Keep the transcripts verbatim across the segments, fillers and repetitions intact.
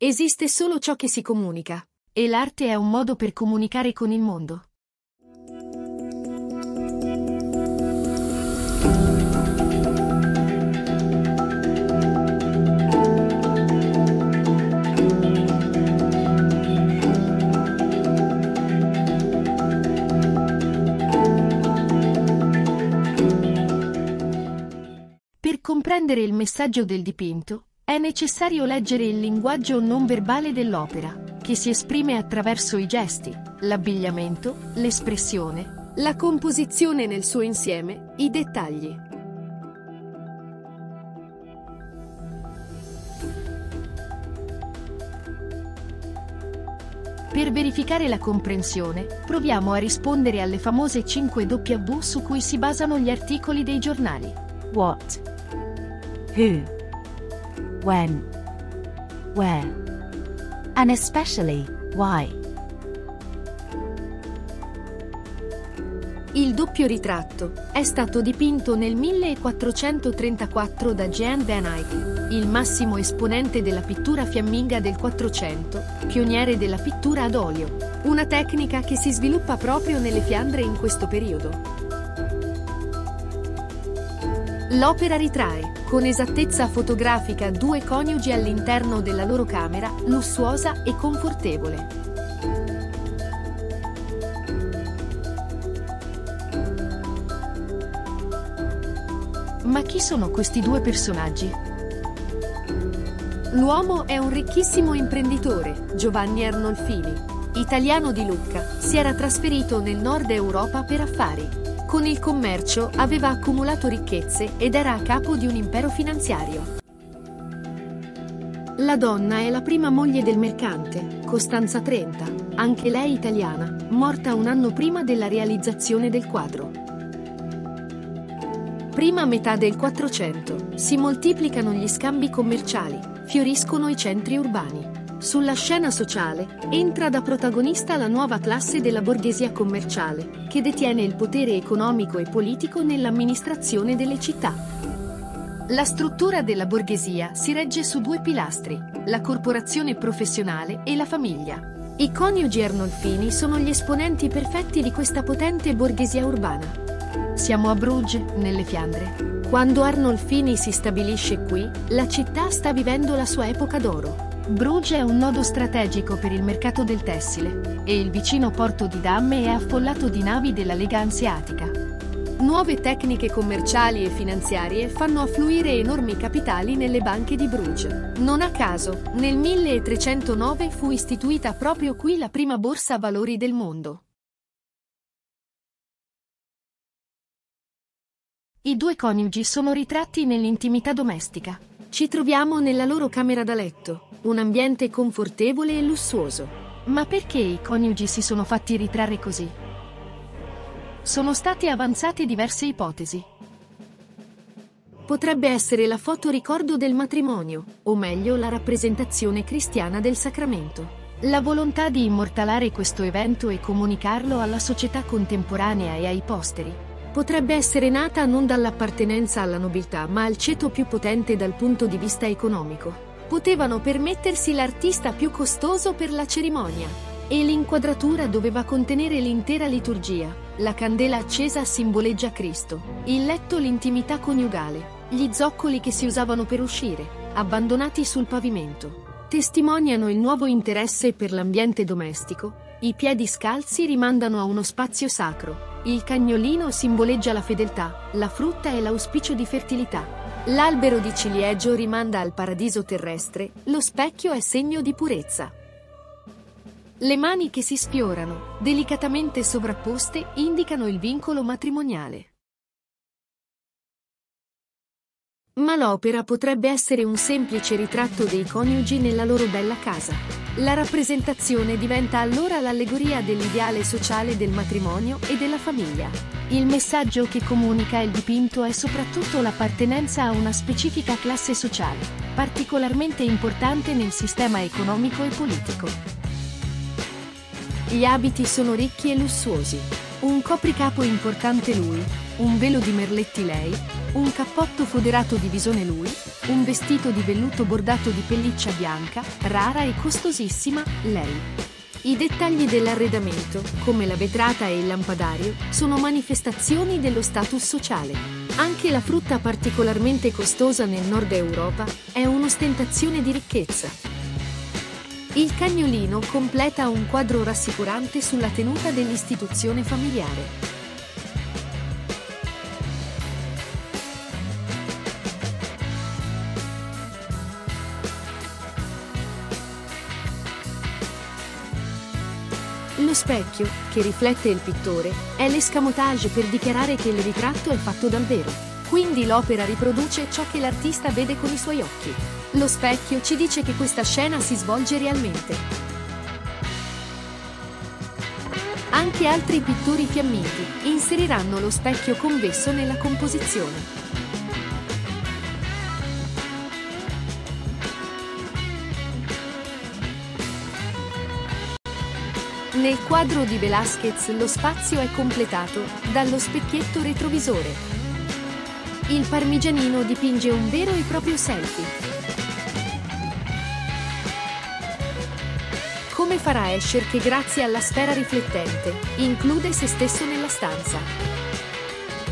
Esiste solo ciò che si comunica, e l'arte è un modo per comunicare con il mondo. Per comprendere il messaggio del dipinto, è necessario leggere il linguaggio non verbale dell'opera, che si esprime attraverso i gesti, l'abbigliamento, l'espressione, la composizione nel suo insieme, i dettagli. Per verificare la comprensione, proviamo a rispondere alle famose cinque W su cui si basano gli articoli dei giornali. What? Who? When, where, and especially why. Il doppio ritratto è stato dipinto nel millequattrocentotrentaquattro da Jan van Eyck, il massimo esponente della pittura fiamminga del Quattrocento, pioniere della pittura ad olio, una tecnica che si sviluppa proprio nelle Fiandre in questo periodo. L'opera ritrae, con esattezza fotografica, due coniugi all'interno della loro camera, lussuosa e confortevole. Ma chi sono questi due personaggi? L'uomo è un ricchissimo imprenditore, Giovanni Arnolfini, italiano di Lucca, si era trasferito nel nord Europa per affari. Con il commercio aveva accumulato ricchezze ed era a capo di un impero finanziario. La donna è la prima moglie del mercante, Costanza Trenta, anche lei italiana, morta un anno prima della realizzazione del quadro. Prima metà del Quattrocento, si moltiplicano gli scambi commerciali, fioriscono i centri urbani. Sulla scena sociale, entra da protagonista la nuova classe della borghesia commerciale, che detiene il potere economico e politico nell'amministrazione delle città. La struttura della borghesia si regge su due pilastri, la corporazione professionale e la famiglia. I coniugi Arnolfini sono gli esponenti perfetti di questa potente borghesia urbana. Siamo a Bruges, nelle Fiandre. Quando Arnolfini si stabilisce qui, la città sta vivendo la sua epoca d'oro. Bruges è un nodo strategico per il mercato del tessile, e il vicino porto di Damme è affollato di navi della Lega Anseatica. Nuove tecniche commerciali e finanziarie fanno affluire enormi capitali nelle banche di Bruges. Non a caso, nel milletrecentonove fu istituita proprio qui la prima borsa valori del mondo. I due coniugi sono ritratti nell'intimità domestica. Ci troviamo nella loro camera da letto, un ambiente confortevole e lussuoso. Ma perché i coniugi si sono fatti ritrarre così? Sono state avanzate diverse ipotesi. Potrebbe essere la foto ricordo del matrimonio, o meglio la rappresentazione cristiana del sacramento. La volontà di immortalare questo evento e comunicarlo alla società contemporanea e ai posteri. Potrebbe essere nata non dall'appartenenza alla nobiltà, ma al ceto più potente dal punto di vista economico. Potevano permettersi l'artista più costoso per la cerimonia, e l'inquadratura doveva contenere l'intera liturgia. La candela accesa simboleggia Cristo, il letto l'intimità coniugale, gli zoccoli che si usavano per uscire, abbandonati sul pavimento, testimoniano il nuovo interesse per l'ambiente domestico, i piedi scalzi rimandano a uno spazio sacro. Il cagnolino simboleggia la fedeltà, la frutta è l'auspicio di fertilità. L'albero di ciliegio rimanda al paradiso terrestre, lo specchio è segno di purezza. Le mani che si sfiorano, delicatamente sovrapposte, indicano il vincolo matrimoniale. Ma l'opera potrebbe essere un semplice ritratto dei coniugi nella loro bella casa. La rappresentazione diventa allora l'allegoria dell'ideale sociale del matrimonio e della famiglia. Il messaggio che comunica il dipinto è soprattutto l'appartenenza a una specifica classe sociale, particolarmente importante nel sistema economico e politico. Gli abiti sono ricchi e lussuosi. Un copricapo importante lui, un velo di merletti lei, un cappotto foderato di visone lui, un vestito di velluto bordato di pelliccia bianca, rara e costosissima, lei. I dettagli dell'arredamento, come la vetrata e il lampadario, sono manifestazioni dello status sociale. Anche la frutta particolarmente costosa nel nord Europa è un'ostentazione di ricchezza. Il cagnolino completa un quadro rassicurante sulla tenuta dell'istituzione familiare. Lo specchio, che riflette il pittore, è l'escamotage per dichiarare che il ritratto è fatto dal vero. Quindi l'opera riproduce ciò che l'artista vede con i suoi occhi. Lo specchio ci dice che questa scena si svolge realmente. Anche altri pittori fiammiti inseriranno lo specchio convesso nella composizione. Nel quadro di Velázquez lo spazio è completato dallo specchietto retrovisore. Il Parmigianino dipinge un vero e proprio selfie. Come farà Escher che grazie alla sfera riflettente include se stesso nella stanza.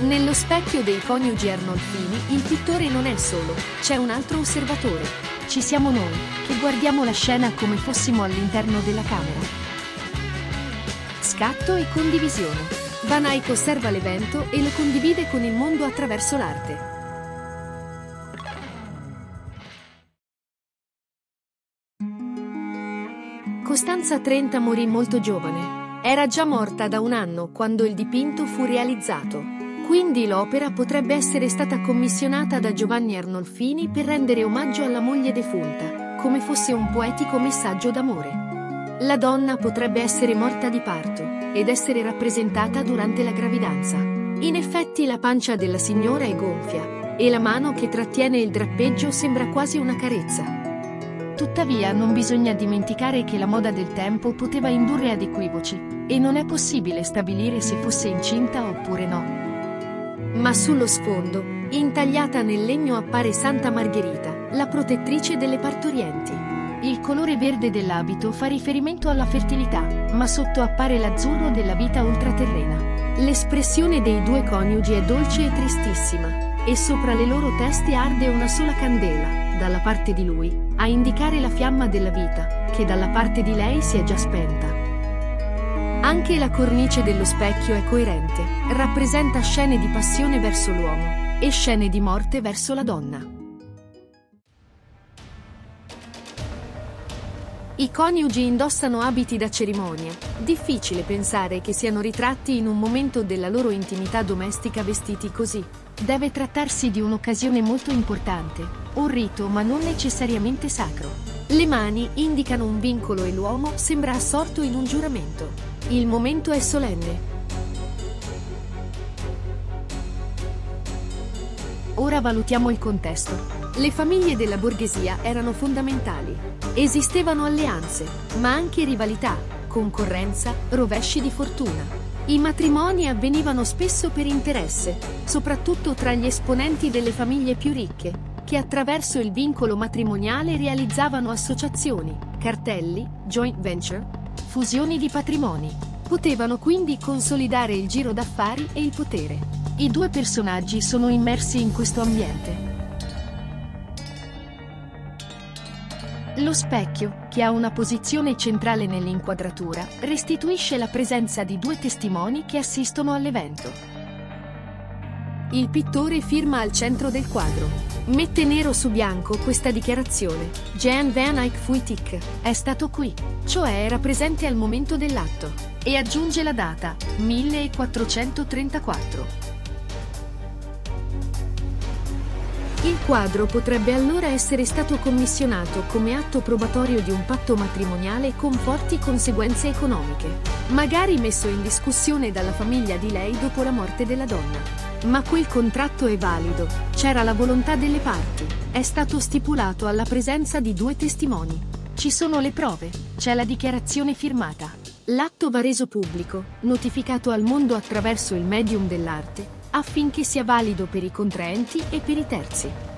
Nello specchio dei coniugi Arnolfini il pittore non è solo, c'è un altro osservatore. Ci siamo noi, che guardiamo la scena come fossimo all'interno della camera. Scatto e condivisione. Van Eyck osserva l'evento e lo condivide con il mondo attraverso l'arte. Costanza Trenta morì molto giovane. Era già morta da un anno quando il dipinto fu realizzato. Quindi l'opera potrebbe essere stata commissionata da Giovanni Arnolfini per rendere omaggio alla moglie defunta, come fosse un poetico messaggio d'amore. La donna potrebbe essere morta di parto ed essere rappresentata durante la gravidanza. In effetti la pancia della signora è gonfia e la mano che trattiene il drappeggio sembra quasi una carezza. Tuttavia non bisogna dimenticare che la moda del tempo poteva indurre ad equivoci e non è possibile stabilire se fosse incinta oppure no. Ma sullo sfondo, intagliata nel legno, appare Santa Margherita, la protettrice delle partorienti. Il colore verde dell'abito fa riferimento alla fertilità, ma sotto appare l'azzurro della vita ultraterrena. L'espressione dei due coniugi è dolce e tristissima, e sopra le loro teste arde una sola candela, dalla parte di lui, a indicare la fiamma della vita, che dalla parte di lei si è già spenta. Anche la cornice dello specchio è coerente, rappresenta scene di passione verso l'uomo e scene di morte verso la donna. I coniugi indossano abiti da cerimonia. Difficile pensare che siano ritratti in un momento della loro intimità domestica vestiti così. Deve trattarsi di un'occasione molto importante, un rito ma non necessariamente sacro. Le mani indicano un vincolo e l'uomo sembra assorto in un giuramento. Il momento è solenne. Ora valutiamo il contesto. Le famiglie della borghesia erano fondamentali. Esistevano alleanze, ma anche rivalità, concorrenza, rovesci di fortuna. I matrimoni avvenivano spesso per interesse, soprattutto tra gli esponenti delle famiglie più ricche, che attraverso il vincolo matrimoniale realizzavano associazioni, cartelli, joint venture, fusioni di patrimoni. Potevano quindi consolidare il giro d'affari e il potere. I due personaggi sono immersi in questo ambiente. Lo specchio, che ha una posizione centrale nell'inquadratura, restituisce la presenza di due testimoni che assistono all'evento. Il pittore firma al centro del quadro. Mette nero su bianco questa dichiarazione. Jan van Eyck fu tic, è stato qui, cioè era presente al momento dell'atto, e aggiunge la data, millequattrocentotrentaquattro. Il quadro potrebbe allora essere stato commissionato come atto probatorio di un patto matrimoniale con forti conseguenze economiche, magari messo in discussione dalla famiglia di lei dopo la morte della donna. Ma quel contratto è valido, c'era la volontà delle parti, è stato stipulato alla presenza di due testimoni. Ci sono le prove, c'è la dichiarazione firmata. L'atto va reso pubblico, notificato al mondo attraverso il medium dell'arte, affinché sia valido per i contraenti e per i terzi.